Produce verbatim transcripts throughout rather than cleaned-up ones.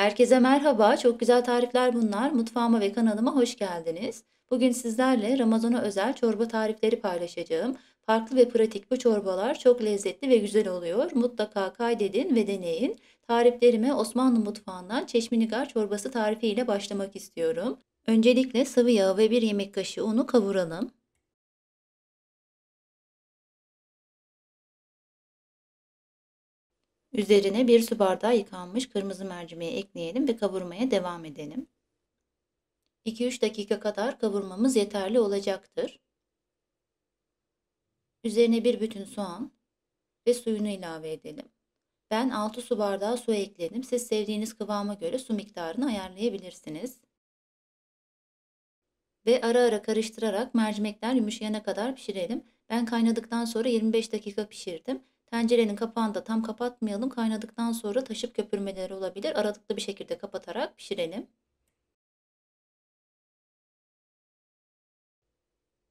Herkese merhaba, çok güzel tarifler bunlar. Mutfağıma ve kanalıma hoş geldiniz. Bugün sizlerle Ramazan'a özel çorba tarifleri paylaşacağım. Farklı ve pratik bu çorbalar çok lezzetli ve güzel oluyor. Mutlaka kaydedin ve deneyin. Tariflerime Osmanlı mutfağından Çeşmi Nigar Çorbası tarifiyle başlamak istiyorum. Öncelikle sıvı yağ ve bir yemek kaşığı unu kavuralım. Üzerine bir su bardağı yıkanmış kırmızı mercimeği ekleyelim ve kavurmaya devam edelim. iki üç dakika kadar kavurmamız yeterli olacaktır. Üzerine bir bütün soğan ve suyunu ilave edelim. Ben altı su bardağı su ekledim. Siz sevdiğiniz kıvama göre su miktarını ayarlayabilirsiniz. Ve ara ara karıştırarak mercimekler yumuşayana kadar pişirelim. Ben kaynadıktan sonra yirmi beş dakika pişirdim. Tencerenin kapağını da tam kapatmayalım. Kaynadıktan sonra taşıp köpürmeleri olabilir. Aralıklı bir şekilde kapatarak pişirelim.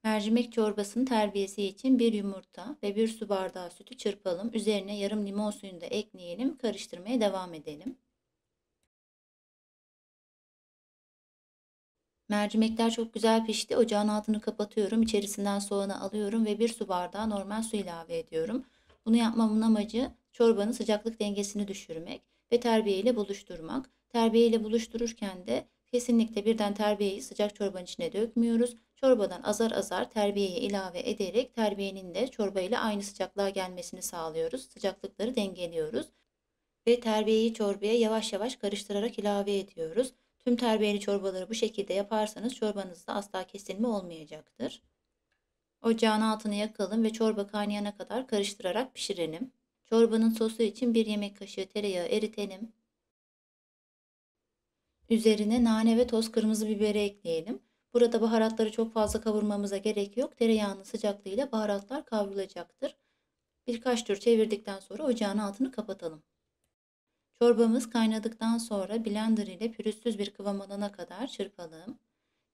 Mercimek çorbasının terbiyesi için bir yumurta ve bir su bardağı sütü çırpalım. Üzerine yarım limon suyunu da ekleyelim. Karıştırmaya devam edelim. Mercimekler çok güzel pişti. Ocağın altını kapatıyorum. İçerisinden soğanı alıyorum ve bir su bardağı normal su ilave ediyorum. Bunu yapmamın amacı çorbanın sıcaklık dengesini düşürmek ve terbiye ile buluşturmak. Terbiye ile buluştururken de kesinlikle birden terbiyeyi sıcak çorbanın içine dökmüyoruz. Çorbadan azar azar terbiyeye ilave ederek terbiyenin de çorba ile aynı sıcaklığa gelmesini sağlıyoruz. Sıcaklıkları dengeliyoruz ve terbiyeyi çorbaya yavaş yavaş karıştırarak ilave ediyoruz. Tüm terbiyeli çorbaları bu şekilde yaparsanız çorbanızda asla kesilme olmayacaktır. Ocağın altını yakalım ve çorba kaynayana kadar karıştırarak pişirelim. Çorbanın sosu için bir yemek kaşığı tereyağı eritelim. Üzerine nane ve toz kırmızı biberi ekleyelim. Burada baharatları çok fazla kavurmamıza gerek yok. Tereyağının sıcaklığıyla baharatlar kavrulacaktır. Birkaç tur çevirdikten sonra ocağın altını kapatalım. Çorbamız kaynadıktan sonra blender ile pürüzsüz bir kıvam alana kadar çırpalım.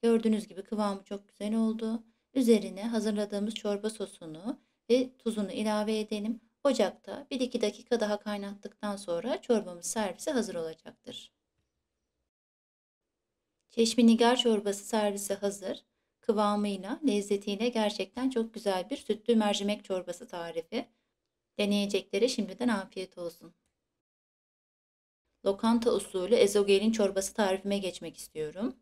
Gördüğünüz gibi kıvamı çok güzel oldu. Üzerine hazırladığımız çorba sosunu ve tuzunu ilave edelim. Ocakta bir iki dakika daha kaynattıktan sonra çorbamız servise hazır olacaktır. Çeşmi Nigar çorbası servise hazır. Kıvamıyla, lezzetiyle gerçekten çok güzel bir sütlü mercimek çorbası tarifi. Deneyeceklere şimdiden afiyet olsun. Lokanta usulü ezogelin çorbası tarifime geçmek istiyorum.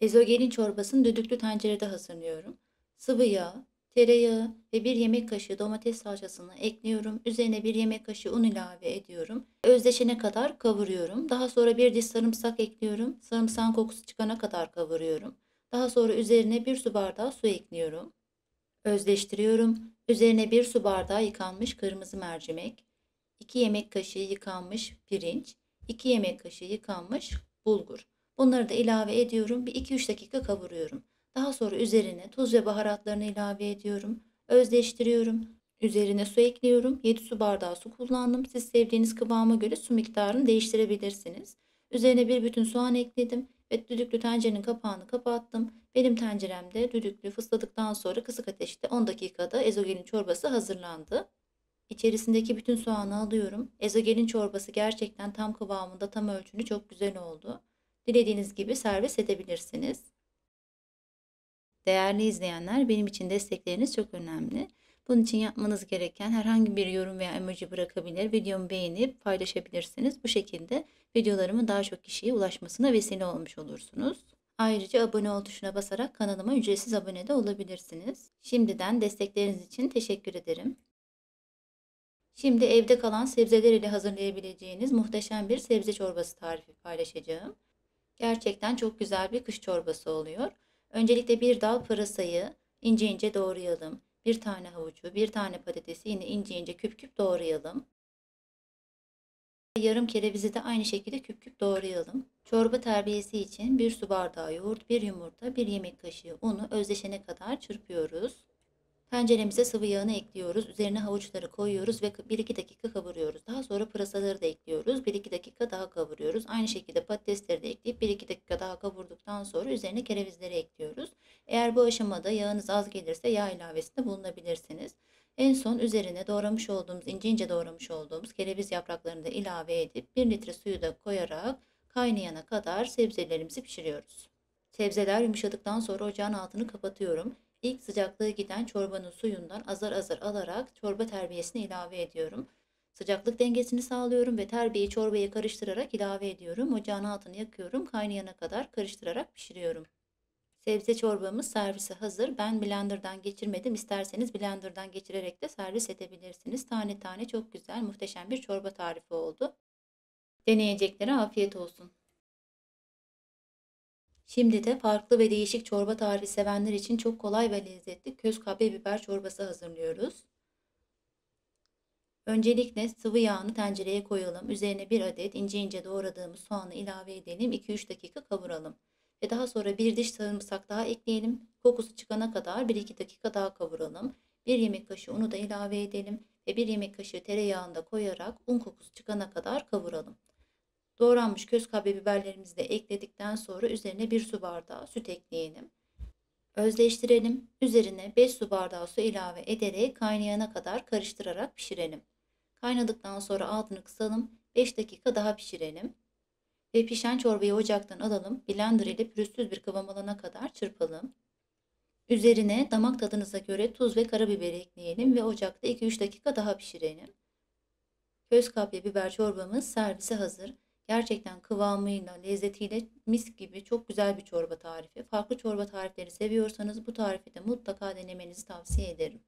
Ezogelin çorbasını düdüklü tencerede hazırlıyorum. Sıvı yağ, tereyağı ve bir yemek kaşığı domates salçasını ekliyorum. Üzerine bir yemek kaşığı un ilave ediyorum. Özleşene kadar kavuruyorum. Daha sonra bir diş sarımsak ekliyorum. Sarımsağın kokusu çıkana kadar kavuruyorum. Daha sonra üzerine bir su bardağı su ekliyorum. Özleştiriyorum. Üzerine bir su bardağı yıkanmış kırmızı mercimek, iki yemek kaşığı yıkanmış pirinç, iki yemek kaşığı yıkanmış bulgur. Bunları da ilave ediyorum. Bir iki üç dakika kavuruyorum. Daha sonra üzerine tuz ve baharatlarını ilave ediyorum. Özleştiriyorum. Üzerine su ekliyorum. yedi su bardağı su kullandım. Siz sevdiğiniz kıvama göre su miktarını değiştirebilirsiniz. Üzerine bir bütün soğan ekledim ve düdüklü tencerenin kapağını kapattım. Benim tenceremde düdüklü fısladıktan sonra kısık ateşte on dakikada ezogelin çorbası hazırlandı. İçerisindeki bütün soğanı alıyorum. Ezogelin çorbası gerçekten tam kıvamında, tam ölçülü çok güzel oldu. Dilediğiniz gibi servis edebilirsiniz. Değerli izleyenler, benim için destekleriniz çok önemli. Bunun için yapmanız gereken herhangi bir yorum veya emoji bırakabilir, videomu beğenip paylaşabilirsiniz. Bu şekilde videolarımın daha çok kişiye ulaşmasına vesile olmuş olursunuz. Ayrıca abone ol tuşuna basarak kanalıma ücretsiz abone de olabilirsiniz. Şimdiden destekleriniz için teşekkür ederim. Şimdi evde kalan sebzeler ile hazırlayabileceğiniz muhteşem bir sebze çorbası tarifi paylaşacağım. Gerçekten çok güzel bir kış çorbası oluyor. Öncelikle bir dal pırasayı ince ince doğrayalım. Bir tane havucu, bir tane patatesi yine ince ince küp küp doğrayalım. Yarım kerevizi de aynı şekilde küp küp doğrayalım. Çorba terbiyesi için bir su bardağı yoğurt, bir yumurta, bir yemek kaşığı unu özleşene kadar çırpıyoruz. Tenceremize sıvı yağını ekliyoruz. Üzerine havuçları koyuyoruz ve bir iki dakika kavuruyoruz. Daha sonra pırasaları da ekliyoruz. bir iki dakika daha kavuruyoruz. Aynı şekilde patatesleri de ekleyip bir iki dakika daha kavurduktan sonra üzerine kerevizleri ekliyoruz. Eğer bu aşamada yağınız az gelirse yağ ilavesinde bulunabilirsiniz. En son üzerine doğramış olduğumuz, ince ince doğramış olduğumuz kereviz yapraklarını da ilave edip bir litre suyu da koyarak kaynayana kadar sebzelerimizi pişiriyoruz. Sebzeler yumuşadıktan sonra ocağın altını kapatıyorum. İlk sıcaklığı giden çorbanın suyundan azar azar alarak çorba terbiyesine ilave ediyorum. Sıcaklık dengesini sağlıyorum ve terbiyeyi çorbaya karıştırarak ilave ediyorum. Ocağın altını yakıyorum. Kaynayana kadar karıştırarak pişiriyorum. Sebze çorbamız servise hazır. Ben blenderdan geçirmedim. İsterseniz blenderdan geçirerek de servis edebilirsiniz. Tane tane çok güzel, muhteşem bir çorba tarifi oldu. Deneyeceklere afiyet olsun. Şimdi de farklı ve değişik çorba tarifi sevenler için çok kolay ve lezzetli köz kapya biber çorbası hazırlıyoruz. Öncelikle sıvı yağını tencereye koyalım. Üzerine bir adet ince ince doğradığımız soğanı ilave edelim. iki üç dakika kavuralım. Ve daha sonra bir diş sarımsak daha ekleyelim. Kokusu çıkana kadar bir iki dakika daha kavuralım. bir yemek kaşığı unu da ilave edelim. Ve bir yemek kaşığı tereyağını da koyarak un kokusu çıkana kadar kavuralım. Doğranmış köz kapya biberlerimizi de ekledikten sonra üzerine bir su bardağı süt ekleyelim. Özleştirelim. Üzerine beş su bardağı su ilave ederek kaynayana kadar karıştırarak pişirelim. Kaynadıktan sonra altını kısalım. beş dakika daha pişirelim. Ve pişen çorbayı ocaktan alalım. Blender ile pürüzsüz bir kıvam alana kadar çırpalım. Üzerine damak tadınıza göre tuz ve karabiber ekleyelim ve ocakta iki üç dakika daha pişirelim. Köz kapya biber çorbamız servise hazır. Gerçekten kıvamıyla, lezzetiyle mis gibi çok güzel bir çorba tarifi. Farklı çorba tarifleri seviyorsanız bu tarifi de mutlaka denemenizi tavsiye ederim.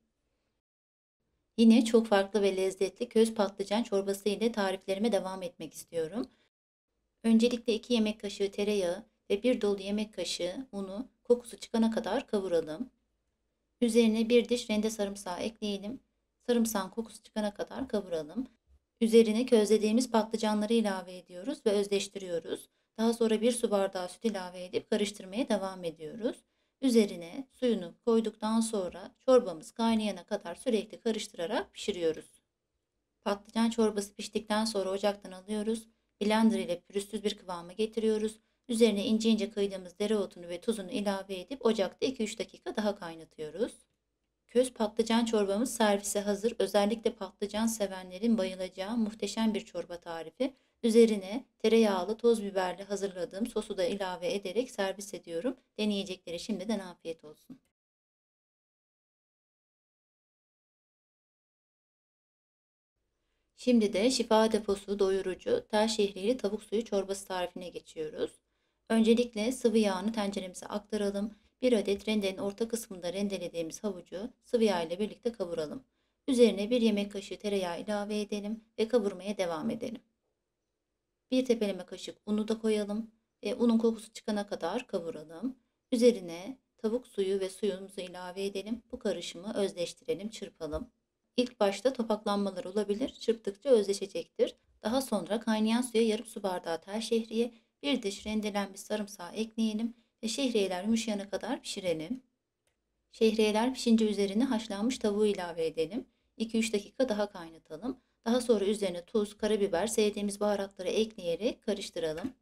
Yine çok farklı ve lezzetli köz patlıcan çorbası ile tariflerime devam etmek istiyorum. Öncelikle iki yemek kaşığı tereyağı ve bir dolu yemek kaşığı unu kokusu çıkana kadar kavuralım. Üzerine bir diş rende sarımsağı ekleyelim. Sarımsağın kokusu çıkana kadar kavuralım. Üzerine közlediğimiz patlıcanları ilave ediyoruz ve özleştiriyoruz. Daha sonra bir su bardağı süt ilave edip karıştırmaya devam ediyoruz. Üzerine suyunu koyduktan sonra çorbamız kaynayana kadar sürekli karıştırarak pişiriyoruz. Patlıcan çorbası piştikten sonra ocaktan alıyoruz. Blender ile pürüzsüz bir kıvama getiriyoruz. Üzerine ince ince kıydığımız dereotunu ve tuzunu ilave edip ocakta iki üç dakika daha kaynatıyoruz. Köz patlıcan çorbamız servise hazır. Özellikle patlıcan sevenlerin bayılacağı muhteşem bir çorba tarifi. Üzerine tereyağlı, toz biberli hazırladığım sosu da ilave ederek servis ediyorum. Deneyeceklere şimdiden afiyet olsun. Şimdi de şifa deposu doyurucu tel şehriyeli tavuk suyu çorbası tarifine geçiyoruz. Öncelikle sıvı yağını tenceremize aktaralım. bir adet rendenin orta kısmında rendelediğimiz havucu sıvı yağ ile birlikte kavuralım. Üzerine bir yemek kaşığı tereyağı ilave edelim ve kavurmaya devam edelim. bir tepeleme kaşık unu da koyalım ve unun kokusu çıkana kadar kavuralım. Üzerine tavuk suyu ve suyumuzu ilave edelim. Bu karışımı özleştirelim, çırpalım. İlk başta topaklanmalar olabilir, çırptıkça özleşecektir. Daha sonra kaynayan suya yarım su bardağı tel şehriye, bir diş rendelenmiş sarımsağı ekleyelim ve şehriyeler yumuşayana kadar pişirelim. Şehriyeler pişince üzerine haşlanmış tavuğu ilave edelim. iki üç dakika daha kaynatalım. Daha sonra üzerine tuz, karabiber, sevdiğimiz baharatları ekleyerek karıştıralım.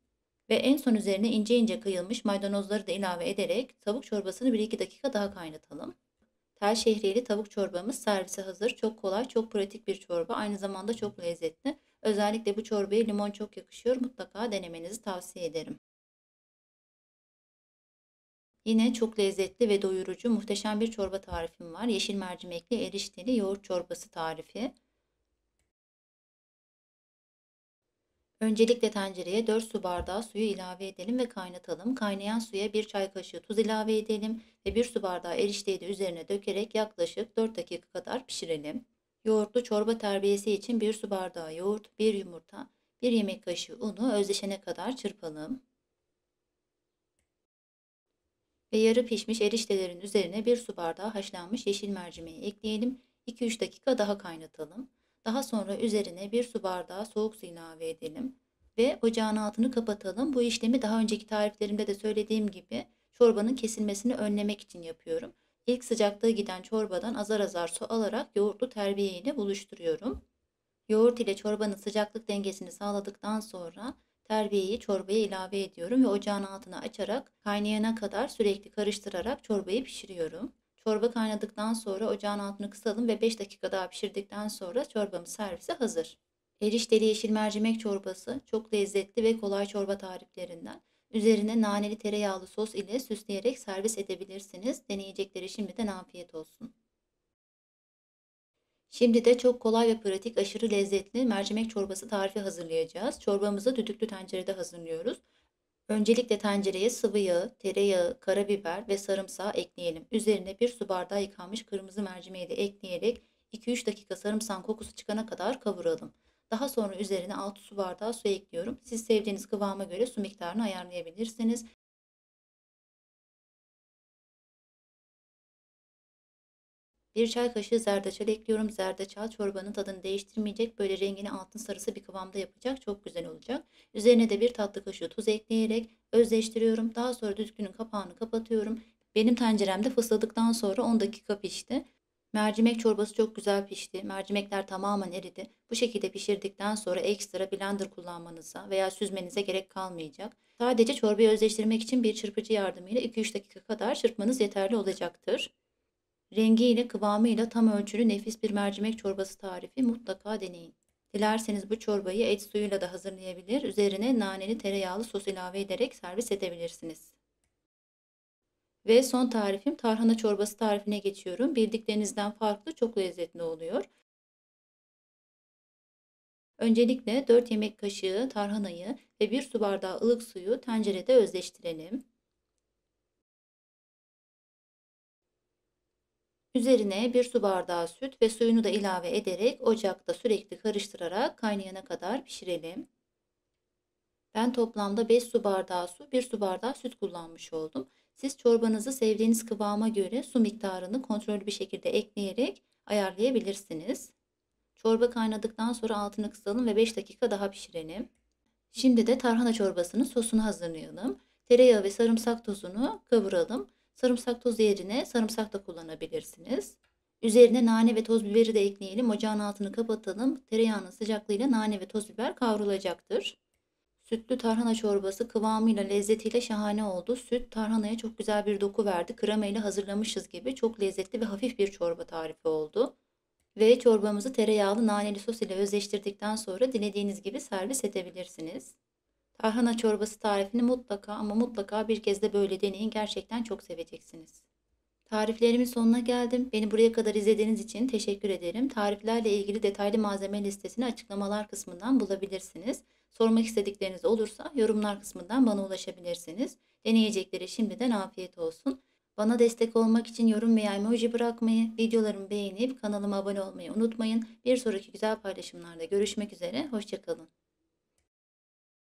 Ve en son üzerine ince ince kıyılmış maydanozları da ilave ederek tavuk çorbasını bir iki dakika daha kaynatalım. Tel şehriyeli tavuk çorbamız servise hazır. Çok kolay, çok pratik bir çorba. Aynı zamanda çok lezzetli. Özellikle bu çorbaya limon çok yakışıyor. Mutlaka denemenizi tavsiye ederim. Yine çok lezzetli ve doyurucu muhteşem bir çorba tarifim var. Yeşil mercimekli erişteli yoğurt çorbası tarifi. Öncelikle tencereye dört su bardağı suyu ilave edelim ve kaynatalım. Kaynayan suya bir çay kaşığı tuz ilave edelim ve bir su bardağı erişteyi de üzerine dökerek yaklaşık dört dakika kadar pişirelim. Yoğurtlu çorba terbiyesi için bir su bardağı yoğurt, bir yumurta, bir yemek kaşığı unu özleşene kadar çırpalım. Ve yarı pişmiş eriştelerin üzerine bir su bardağı haşlanmış yeşil mercimeği ekleyelim. iki üç dakika daha kaynatalım. Daha sonra üzerine bir su bardağı soğuk su ilave edelim ve ocağın altını kapatalım. Bu işlemi daha önceki tariflerimde de söylediğim gibi çorbanın kesilmesini önlemek için yapıyorum. İlk sıcaklığı giden çorbadan azar azar su alarak yoğurtlu terbiye ile buluşturuyorum. Yoğurt ile çorbanın sıcaklık dengesini sağladıktan sonra terbiyeyi çorbaya ilave ediyorum ve ocağın altını açarak kaynayana kadar sürekli karıştırarak çorbayı pişiriyorum. Çorba kaynadıktan sonra ocağın altını kısalım ve beş dakika daha pişirdikten sonra çorbamız servise hazır. Erişteli yeşil mercimek çorbası çok lezzetli ve kolay çorba tariflerinden. Üzerine naneli tereyağlı sos ile süsleyerek servis edebilirsiniz. Deneyecekleri şimdiden afiyet olsun. Şimdi de çok kolay ve pratik aşırı lezzetli mercimek çorbası tarifi hazırlayacağız. Çorbamızı düdüklü tencerede hazırlıyoruz. Öncelikle tencereye sıvı yağı, tereyağı, karabiber ve sarımsağı ekleyelim. Üzerine bir su bardağı yıkanmış kırmızı mercimeği de ekleyerek iki üç dakika sarımsağın kokusu çıkana kadar kavuralım. Daha sonra üzerine altı su bardağı su ekliyorum. Siz sevdiğiniz kıvama göre su miktarını ayarlayabilirsiniz. bir çay kaşığı zerdeçal ekliyorum. Zerdeçal çorbanın tadını değiştirmeyecek. Böyle rengini altın sarısı bir kıvamda yapacak. Çok güzel olacak. Üzerine de bir tatlı kaşığı tuz ekleyerek özleştiriyorum. Daha sonra düdüklünün kapağını kapatıyorum. Benim tenceremde fısladıktan sonra on dakika pişti. Mercimek çorbası çok güzel pişti. Mercimekler tamamen eridi. Bu şekilde pişirdikten sonra ekstra blender kullanmanıza veya süzmenize gerek kalmayacak. Sadece çorbayı özleştirmek için bir çırpıcı yardımıyla iki üç dakika kadar çırpmanız yeterli olacaktır. Rengiyle, kıvamıyla tam ölçülü nefis bir mercimek çorbası tarifi mutlaka deneyin. Dilerseniz bu çorbayı et suyuyla da hazırlayabilir, üzerine naneli tereyağlı sos ilave ederek servis edebilirsiniz. Ve son tarifim tarhana çorbası tarifine geçiyorum. Bildiklerinizden farklı, çok lezzetli oluyor. Öncelikle dört yemek kaşığı tarhanayı ve bir su bardağı ılık suyu tencerede özleştirelim. Üzerine bir su bardağı süt ve suyunu da ilave ederek ocakta sürekli karıştırarak kaynayana kadar pişirelim. Ben toplamda beş su bardağı su, bir su bardağı süt kullanmış oldum. Siz çorbanızı sevdiğiniz kıvama göre su miktarını kontrollü bir şekilde ekleyerek ayarlayabilirsiniz. Çorba kaynadıktan sonra altını kısalım ve beş dakika daha pişirelim. Şimdi de tarhana çorbasının sosunu hazırlayalım. Tereyağı ve sarımsak tozunu kavuralım. Sarımsak tozu yerine sarımsak da kullanabilirsiniz. Üzerine nane ve toz biberi de ekleyelim. Ocağın altını kapatalım. Tereyağının sıcaklığıyla nane ve toz biber kavrulacaktır. Sütlü tarhana çorbası kıvamıyla, lezzetiyle şahane oldu. Süt tarhanaya çok güzel bir doku verdi. Krema ile hazırlamışız gibi çok lezzetli ve hafif bir çorba tarifi oldu. Ve çorbamızı tereyağlı naneli sos ile özleştirdikten sonra dilediğiniz gibi servis edebilirsiniz. Tarhana çorbası tarifini mutlaka ama mutlaka bir kez de böyle deneyin. Gerçekten çok seveceksiniz. Tariflerimin sonuna geldim. Beni buraya kadar izlediğiniz için teşekkür ederim. Tariflerle ilgili detaylı malzeme listesini açıklamalar kısmından bulabilirsiniz. Sormak istedikleriniz olursa yorumlar kısmından bana ulaşabilirsiniz. Deneyecekleri şimdiden afiyet olsun. Bana destek olmak için yorum veya emoji bırakmayı, videolarımı beğenip kanalıma abone olmayı unutmayın. Bir sonraki güzel paylaşımlarda görüşmek üzere. Hoşça kalın.